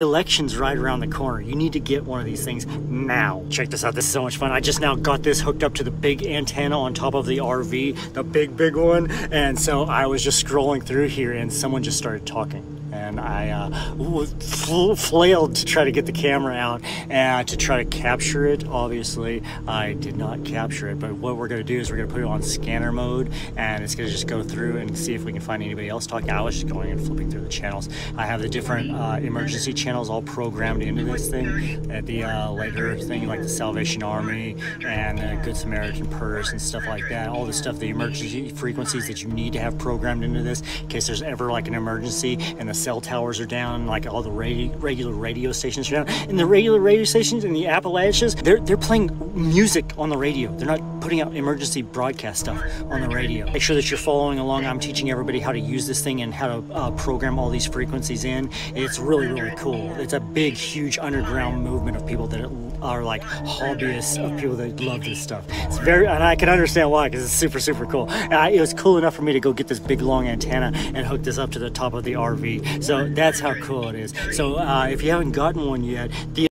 Election's right around the corner. You need to get one of these things now. Check this out. This is so much fun. I just now got this hooked up to the big antenna on top of the RV, the big one. And so I was just scrolling through here and someone just started talking. And I flailed to try to get the camera out and to try to capture it. Obviously, I did not capture it, but what we're going to do is we're going to put it on scanner mode, and it's going to just go through and see if we can find anybody else talking. I was just going and flipping through the channels. I have the different emergency channels all programmed into this thing. At the later thing, like the Salvation Army and Good Samaritan Purse and stuff like that. All the stuff, the emergency frequencies that you need to have programmed into this in case there's ever like an emergency and the cell towers are down, like all the regular radio stations are down. And the regular radio stations in the Appalachians, they're playing music on the radio. They're not putting out emergency broadcast stuff on the radio. Make sure that you're following along. I'm teaching everybody how to use this thing and how to program all these frequencies in. It's really cool. It's a big, huge underground movement of people that are like hobbyists, of people that love this stuff. It's very, and I can understand why, because it's super cool. It was cool enough for me to go get this big long antenna and hook this up to the top of the RV. So that's how cool it is. So if you haven't gotten one yet,